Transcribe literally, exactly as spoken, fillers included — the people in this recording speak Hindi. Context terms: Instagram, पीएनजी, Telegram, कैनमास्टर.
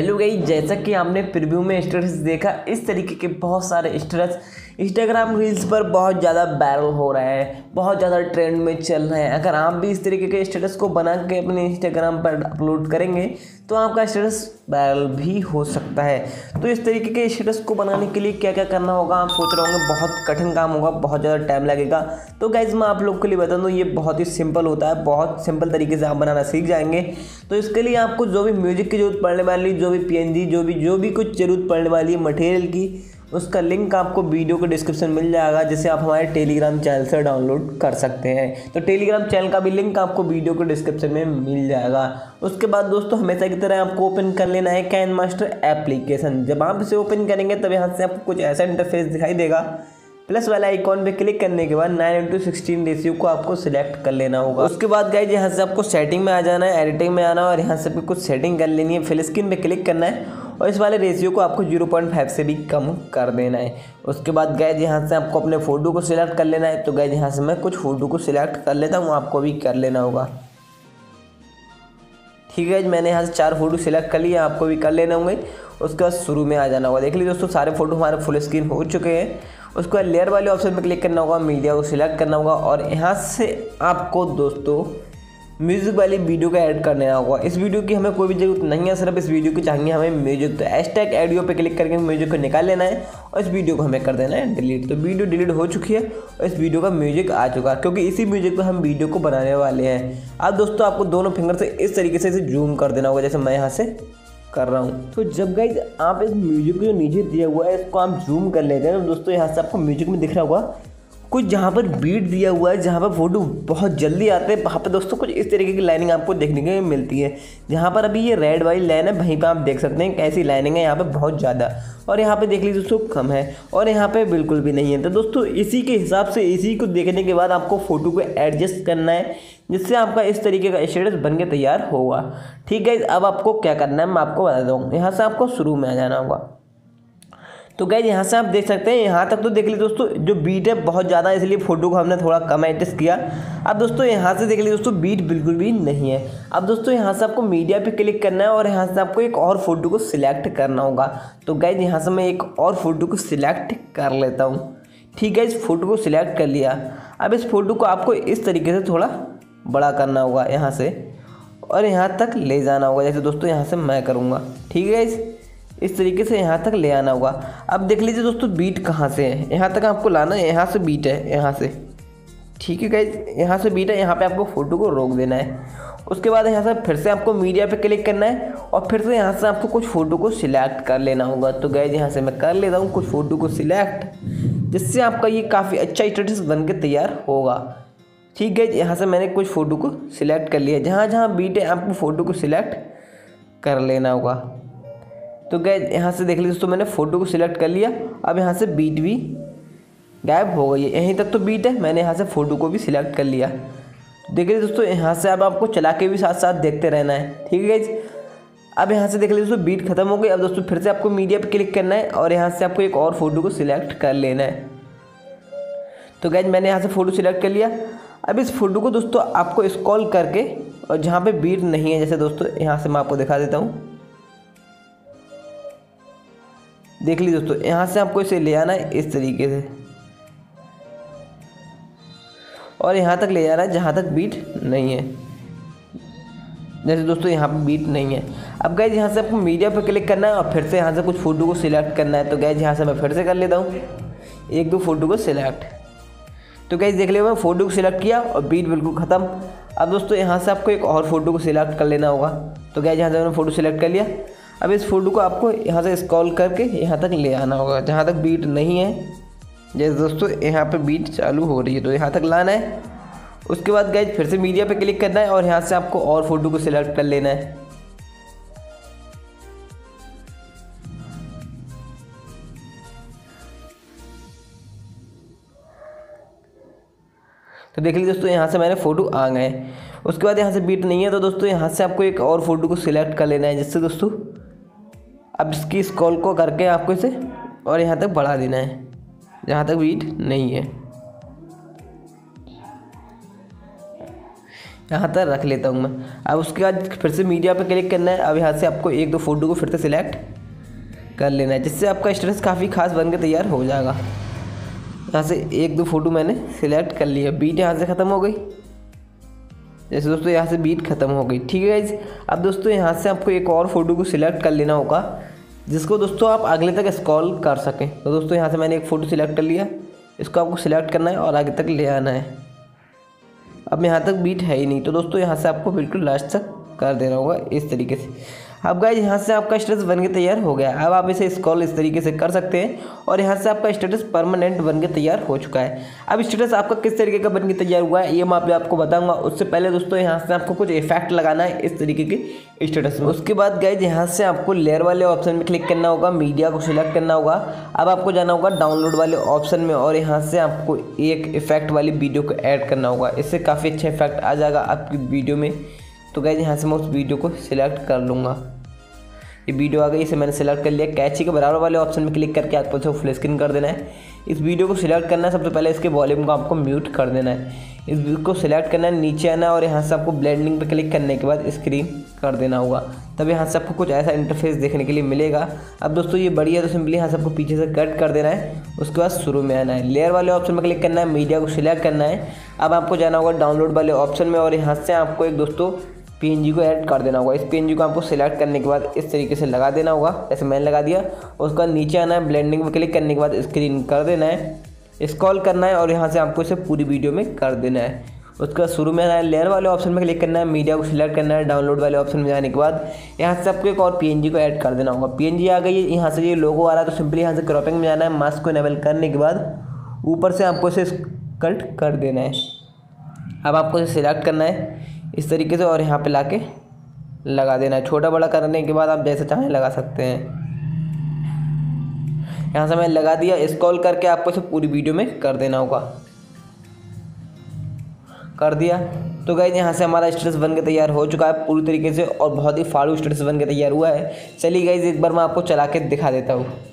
हेलो गाइस, जैसा कि हमने प्रीव्यू में स्टेटस देखा, इस तरीके के बहुत सारे स्टेटस इंस्टाग्राम रील्स पर बहुत ज़्यादा वायरल हो रहा है, बहुत ज़्यादा ट्रेंड में चल रहे हैं। अगर आप भी इस तरीके के स्टेटस को बना के अपने इंस्टाग्राम पर अपलोड करेंगे तो आपका स्टेटस वायरल भी हो सकता है। तो इस तरीके के स्टेटस को बनाने के लिए क्या क्या करना होगा, आप सोच रहे होंगे बहुत कठिन काम होगा, बहुत ज़्यादा टाइम लगेगा। तो गाइज मैं आप लोग के लिए बता दूँ, ये बहुत ही सिंपल होता है, बहुत सिंपल तरीके से आप बनाना सीख जाएंगे। तो इसके लिए आपको जो भी म्यूजिक की जरूरत पड़ने वाली, जो भी पीएनजी, जो भी जो भी कुछ जरूरत पड़ने वाली है मटेरियल की, उसका लिंक आपको वीडियो के डिस्क्रिप्शन मिल जाएगा, जिसे आप हमारे टेलीग्राम चैनल से डाउनलोड कर सकते हैं। तो टेलीग्राम चैनल का भी लिंक आपको वीडियो के डिस्क्रिप्शन में मिल जाएगा। उसके बाद दोस्तों हमेशा की तरह आपको ओपन कर लेना है कैनमास्टर एप्लीकेशन। जब आप इसे ओपन करेंगे तब यहाँ से आपको कुछ ऐसा इंटरफेस दिखाई देगा। प्लस वाला आइकॉन पे क्लिक करने के बाद नाइन इंटू सिक्सटीन रेशियो को आपको सिलेक्ट कर लेना होगा। उसके बाद गाइज यहाँ से आपको सेटिंग में आ जाना है, एडिटिंग में आना है और यहाँ से आपको कुछ सेटिंग कर लेनी है। फिल स्क्रीन पे क्लिक करना है और इस वाले रेशियो को आपको ज़ीरो पॉइंट फाइव से भी कम कर देना है। उसके बाद गाइज यहाँ से आपको अपने फ़ोटो को सिलेक्ट कर लेना है। तो गाइज यहाँ से मैं कुछ फ़ोटो को सिलेक्ट कर लेता हूँ, आपको भी कर लेना होगा। ठीक है, मैंने यहाँ से चार फ़ोटो सिलेक्ट कर लिए, आपको भी कर लेना होंगे। उसके बाद शुरू में आ जाना होगा। देख लीजिए दोस्तों, सारे फ़ोटो हमारे फुल स्क्रीन हो चुके हैं। उसके बाद लेयर वाले ऑप्शन पर क्लिक करना होगा, मीडिया को सिलेक्ट करना होगा और यहाँ से आपको दोस्तों म्यूज़िक वाली वीडियो का ऐड करना होगा। इस वीडियो की हमें कोई भी जरूरत नहीं है, सिर्फ इस वीडियो की चाहिए हमें म्यूजिक। तो हैशटैग ऑडियो पे क्लिक करके म्यूजिक को निकाल लेना है और इस वीडियो को हमें कर देना है डिलीट। तो वीडियो डिलीट हो चुकी है और इस वीडियो का म्यूजिक आ चुका है, क्योंकि इसी म्यूजिक पर हम वीडियो को बनाने वाले हैं। अब दोस्तों आपको दोनों फिंगर से इस तरीके से इसे जूम कर देना होगा, जैसे मैं यहाँ से कर रहा हूँ। तो जब गाइज आप इस म्यूजिक को जो नीचे दिया हुआ है इसको आप जूम कर लेते हैं, तो दोस्तों यहाँ से आपको म्यूजिक में दिख रहा होगा कुछ जहाँ पर बीट दिया हुआ है, जहाँ पर फोटो बहुत जल्दी आते हैं, वहाँ पर दोस्तों कुछ इस तरीके की लाइनिंग आपको देखने को मिलती है। जहाँ पर अभी ये रेड वाली लाइन है वहीं पर आप देख सकते हैं कैसी लाइनिंग है, यहाँ पर बहुत ज़्यादा और यहाँ पे देख लीजिए दोस्तों कम है और यहाँ पे बिल्कुल भी नहीं है। तो दोस्तों इसी के हिसाब से, इसी को देखने के बाद आपको फ़ोटो को एडजस्ट करना है, जिससे आपका इस तरीके का स्टेटस बन के तैयार होगा। ठीक है, अब आपको क्या करना है मैं आपको बता दूँ। यहाँ से आपको शुरू में आ जाना होगा। तो गाइज यहाँ से आप देख सकते हैं, यहाँ तक तो देख लीजिए दोस्तों जो बीट है बहुत ज़्यादा, इसलिए फोटो को हमने थोड़ा कम एडजस्ट किया। अब दोस्तों यहाँ से देख लीजिए दोस्तों बीट बिल्कुल भी नहीं है। अब दोस्तों यहाँ से आपको मीडिया पे क्लिक करना है और यहाँ से आपको एक और फ़ोटो को सिलेक्ट करना होगा। तो गाइज यहाँ से मैं एक और फ़ोटो को सिलेक्ट कर लेता हूँ। ठीक है, इस फ़ोटो को सिलेक्ट कर लिया। अब इस फ़ोटो को आपको इस तरीके से थोड़ा बड़ा करना होगा, यहाँ से और यहाँ तक ले जाना होगा, जैसे दोस्तों यहाँ से मैं करूँगा। ठीक है, इस इस तरीके से यहाँ तक ले आना होगा। अब देख लीजिए दोस्तों बीट कहाँ से है, यहाँ तक आपको लाना है, यहाँ से बीट है, यहाँ से। ठीक है गाइज, यहाँ से बीट है, यहाँ पे आपको फ़ोटो को रोक देना है। उसके बाद यहाँ से फिर से आपको मीडिया पे क्लिक करना है और फिर से यहाँ से आपको कुछ फ़ोटो को सिलेक्ट कर लेना होगा। तो गाइज यहाँ से मैं कर लेता हूँ कुछ फ़ोटो को सिलेक्ट, जिससे आपका ये काफ़ी अच्छा स्टेटस बन के तैयार होगा। ठीक है, यहाँ से मैंने कुछ फ़ोटो को सिलेक्ट कर लिया, जहाँ जहाँ बीट है आपको फ़ोटो को सिलेक्ट कर लेना होगा। तो गाइज यहाँ से देख लीजिए दोस्तों मैंने फ़ोटो को सिलेक्ट कर लिया। अब यहाँ से बीट भी गायब हो गई है, यहीं तक तो बीट है, मैंने यहाँ से फ़ोटो को भी सिलेक्ट कर लिया। देख लीजिए दोस्तों यहाँ से अब आपको चला के भी साथ साथ देखते रहना है। ठीक है गाइज, अब यहाँ से देख लीजिए दोस्तों बीट खत्म हो गई। अब दोस्तों फिर से आपको मीडिया पर क्लिक करना है और यहाँ से आपको एक और फ़ोटो को सिलेक्ट कर लेना है। तो गाइज मैंने यहाँ से फ़ोटो सिलेक्ट कर लिया। अब इस फ़ोटो को दोस्तों आपको स्क्रॉल करके और जहाँ पर बीट नहीं है, जैसे दोस्तों यहाँ से मैं आपको दिखा देता हूँ, देख लीजिए दोस्तों यहाँ से आपको इसे ले आना है इस तरीके से और यहाँ तक ले जाना है जहाँ तक बीट नहीं है, जैसे दोस्तों यहाँ पर बीट नहीं है। अब गाइज यहाँ से आपको मीडिया पर क्लिक करना है और फिर से यहाँ से कुछ फ़ोटो को सिलेक्ट करना है। तो गाइज यहाँ से मैं फिर से कर लेता हूँ एक दो फ़ोटो को सिलेक्ट। तो गाइज देख लिया, मैं फ़ोटो को सिलेक्ट किया और बीट बिल्कुल ख़त्म। अब दोस्तों यहाँ से आपको एक और फ़ोटो को सिलेक्ट कर लेना होगा। तो गाइज यहाँ से मैंने फ़ोटो सिलेक्ट कर लिया। अब इस फ़ोटो को आपको यहाँ से स्क्रॉल करके यहाँ तक ले आना होगा, जहाँ तक बीट नहीं है, जैसे दोस्तों यहाँ पे बीट चालू हो रही है, तो यहाँ तक लाना है। उसके बाद गाइज फिर से मीडिया पे क्लिक करना है और यहाँ से आपको और फ़ोटो को सिलेक्ट कर लेना है। तो देख लीजिए दोस्तों यहाँ से मैंने फ़ोटो आ गए। उसके बाद यहाँ से बीट नहीं है, तो दोस्तों यहाँ से आपको एक और फ़ोटो को सिलेक्ट कर लेना है, जिससे दोस्तों अब इसकी स्क्रॉल को करके आपको इसे और यहाँ तक बढ़ा देना है जहाँ तक बीट नहीं है। यहाँ तक रख लेता हूँ मैं। अब उसके बाद फिर से मीडिया पे क्लिक करना है। अब यहाँ से आपको एक दो फ़ोटो को फिर से सिलेक्ट कर लेना है, जिससे आपका स्टेटस काफ़ी खास बन के तैयार हो जाएगा। यहाँ से एक दो फ़ोटो मैंने सिलेक्ट कर ली है। बीट यहाँ से ख़त्म हो गई। जैसे दोस्तों यहाँ से बीट ख़त्म हो गई, ठीक है गाइज। अब दोस्तों यहाँ से आपको एक और फ़ोटो को सिलेक्ट कर लेना होगा, जिसको दोस्तों आप अगले तक स्क्रॉल कर सकें। तो दोस्तों यहाँ से मैंने एक फ़ोटो सिलेक्ट कर लिया, इसको आपको सिलेक्ट करना है और आगे तक ले आना है। अब यहाँ तक बीट है ही नहीं, तो दोस्तों यहाँ से आपको बिल्कुल लास्ट तक कर देना होगा इस तरीके से। अब गाइज यहाँ से आपका स्टेटस बन के तैयार हो गया। अब आप इसे स्क्रॉल इस तरीके से कर सकते हैं और यहाँ से आपका स्टेटस परमानेंट बन के तैयार हो चुका है। अब स्टेटस आपका किस तरीके का बन के तैयार हुआ है ये मैं आप आपको बताऊंगा। उससे पहले दोस्तों यहाँ से आपको कुछ इफेक्ट लगाना है इस तरीके के स्टेटस में। उसके बाद गाइज यहाँ से आपको लेयर वाले ऑप्शन में क्लिक करना होगा, मीडिया को सिलेक्ट करना होगा। अब आपको जाना होगा डाउनलोड वाले ऑप्शन में और यहाँ से आपको एक इफेक्ट वाली वीडियो को ऐड करना होगा। इससे काफ़ी अच्छा इफेक्ट आ जाएगा आपकी वीडियो में। तो गाइज यहाँ से मैं उस वीडियो को सिलेक्ट कर लूँगा। ये वीडियो आ गई, इसे मैंने सिलेक्ट कर लिया। कैची के बराबर वाले ऑप्शन में क्लिक करके आपको इसे फुल स्क्रीन कर देना है। इस वीडियो को सिलेक्ट करना है। सबसे पहले इसके वॉल्यूम को आपको म्यूट कर देना है। इस वीडियो को सिलेक्ट करना है, नीचे आना और यहाँ से आपको ब्लेंडिंग पे क्लिक करने के बाद स्क्रीन कर देना होगा। तब यहाँ से आपको कुछ ऐसा इंटरफेस देखने के लिए मिलेगा। अब दोस्तों ये बढ़िया, तो सिंपली यहाँ से आपको पीछे से कट कर देना है। उसके बाद शुरू में आना है, लेयर वाले ऑप्शन में क्लिक करना है, मीडिया को सिलेक्ट करना है। अब आपको जाना होगा डाउनलोड वाले ऑप्शन में और यहाँ से आपको एक दोस्तों पीएनजी को ऐड कर देना होगा। इस पीएनजी को आपको सिलेक्ट करने के बाद इस तरीके से लगा देना होगा, जैसे मैंने लगा दिया। उसका नीचे आना है, ब्लेंडिंग पे क्लिक करने के बाद स्क्रीन कर देना है, स्क्रॉल करना है और यहाँ से आपको इसे पूरी वीडियो में कर देना है। उसका शुरू में आना है, लेयर वाले ऑप्शन में क्लिक करना है, मीडिया को सिलेक्ट करना है। डाउनलोड वाले ऑप्शन में जाने के बाद यहाँ से आपको एक और पीएनजी को ऐड कर देना होगा। पीएनजी आ गई, यहाँ से ये लोगो आ रहा है, तो सिंपली यहाँ से क्रॉपिंग में जाना है। मास्क को इनेबल करने के बाद ऊपर से आपको इसे कट कर देना है। अब आपको इसे सिलेक्ट करना है इस तरीके से और यहाँ पे लाके लगा देना है। छोटा बड़ा करने के बाद आप जैसे चाहें लगा सकते हैं। यहाँ से मैं लगा दिया, स्क्रॉल करके आपको इसे पूरी वीडियो में कर देना होगा, कर दिया। तो गाइस यहाँ से हमारा स्टेटस बन के तैयार हो चुका है पूरी तरीके से और बहुत ही फाड़ू स्टेटस बन के तैयार हुआ है। चलिए गाइस एक बार मैं आपको चला के दिखा देता हूँ।